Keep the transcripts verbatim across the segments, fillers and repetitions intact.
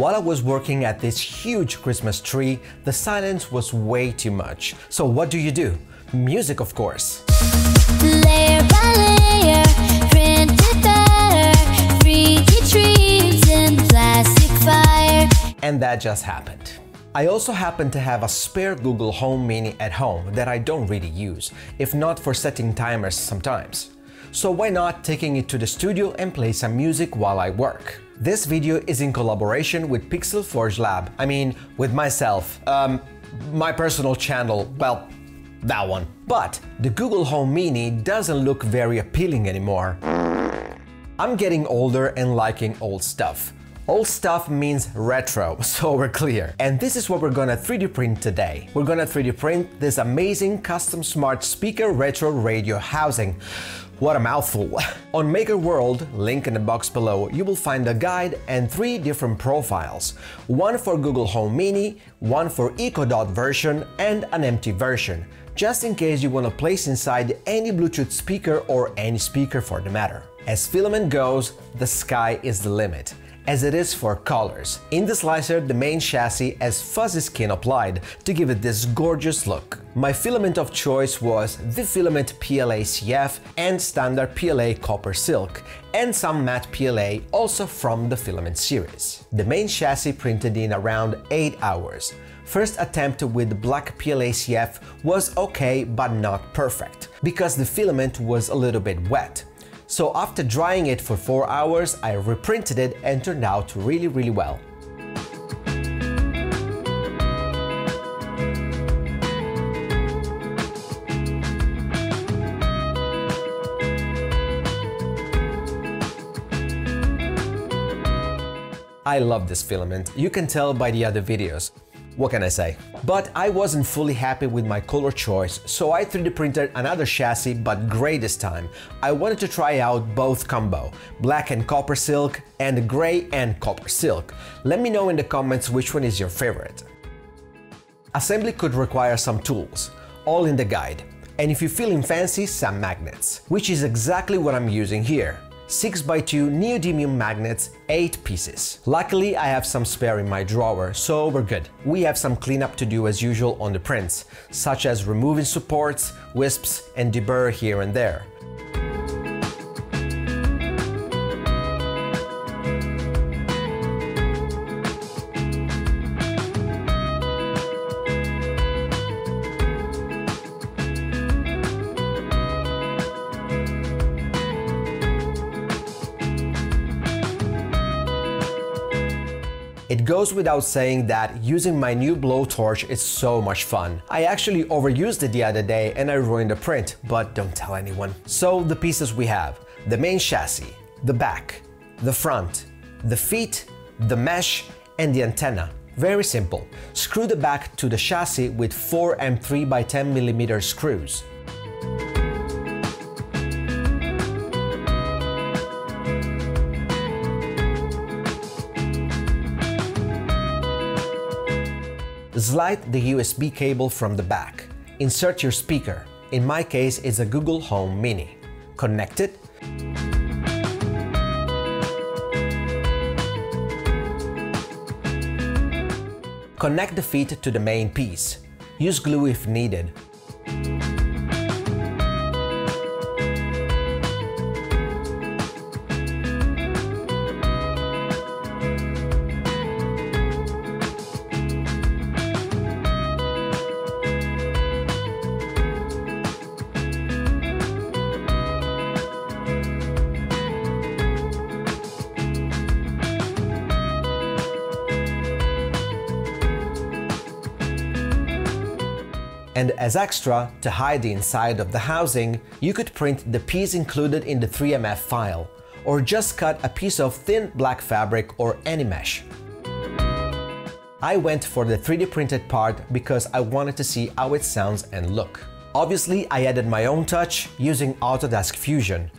While I was working at this huge Christmas tree, the silence was way too much. So what do you do? Music, of course. Layer by layer, printed batter, three D trees in plastic fire. And that just happened. I also happen to have a spare Google Home Mini at home that I don't really use, if not for setting timers sometimes. So why not taking it to the studio and play some music while I work? This video is in collaboration with Pixel Forge Lab, I mean with myself, um, my personal channel, well, that one. But the Google Home Mini doesn't look very appealing anymore. I'm getting older and liking old stuff. Old stuff means retro, so we're clear. And this is what we're gonna three D print today. We're gonna three D print this amazing custom smart speaker retro radio housing. What a mouthful. On MakerWorld, link in the box below, you will find a guide and three different profiles. One for Google Home Mini, one for Echo Dot version and an empty version, just in case you wanna place inside any Bluetooth speaker or any speaker for the matter. As filament goes, the sky is the limit, as it is for colors. In the slicer, the main chassis has fuzzy skin applied to give it this gorgeous look. My filament of choice was the filament P L A C F and standard P L A copper silk, and some matte P L A also from the filament series. The main chassis printed in around eight hours. First attempt with black P L A C F was okay but not perfect, because the filament was a little bit wet. So after drying it for four hours, I reprinted it and turned out really, really well. I love this filament, you can tell by the other videos. What can I say? But I wasn't fully happy with my color choice, so I three D printed another chassis, but gray this time. I wanted to try out both combo, black and copper silk and gray and copper silk. Let me know in the comments which one is your favorite. Assembly could require some tools, all in the guide, and if you're feeling fancy, some magnets, which is exactly what I'm using here. six by two neodymium magnets, eight pieces. Luckily, I have some spare in my drawer, so we're good. We have some cleanup to do as usual on the prints, such as removing supports, wisps, and deburr here and there. It goes without saying that using my new blowtorch is so much fun. I actually overused it the other day and I ruined the print, but don't tell anyone. So the pieces we have: the main chassis, the back, the front, the feet, the mesh, and the antenna. Very simple. Screw the back to the chassis with four M three by ten millimeter screws. Slide the U S B cable from the back. Insert your speaker. In my case, it's a Google Home Mini. Connect it. Connect the feet to the main piece. Use glue if needed. And as extra, to hide the inside of the housing, you could print the piece included in the three M F file, or just cut a piece of thin black fabric or any mesh. I went for the three D printed part because I wanted to see how it sounds and look. Obviously, I added my own touch using Autodesk Fusion.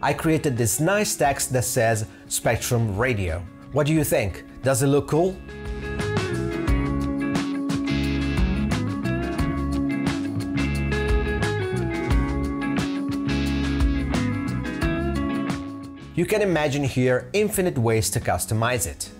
I created this nice text that says Spectrum Radio. What do you think? Does it look cool? You can imagine here infinite ways to customize it.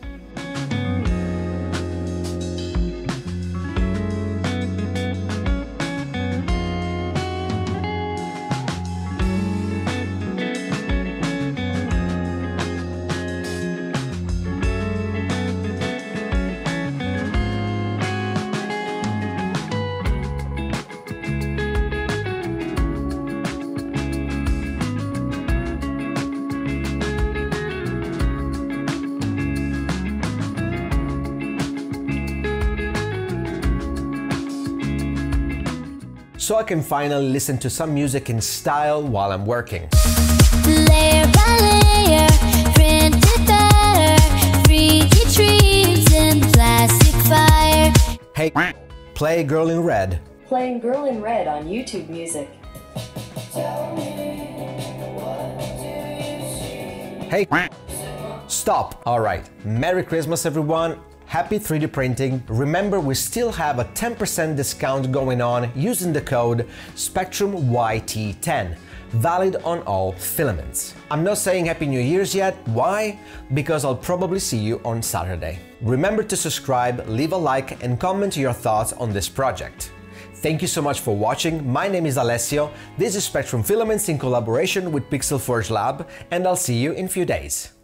so I can finally listen to some music in style while I'm working. Layer by layer, printed better, three D trees and plastic fire. Hey, play Girl in Red. Playing Girl in Red on YouTube Music. Tell me, what do you see? Hey, stop. All right, Merry Christmas, everyone. Happy three D printing. Remember, we still have a ten percent discount going on using the code Spectrum Y T ten, valid on all filaments. I'm not saying Happy New Year's yet. Why? Because I'll probably see you on Saturday. Remember to subscribe, leave a like, and comment your thoughts on this project. Thank you so much for watching. My name is Alessio. This is Spectrum Filaments in collaboration with Pixel Forge Lab, and I'll see you in a few days.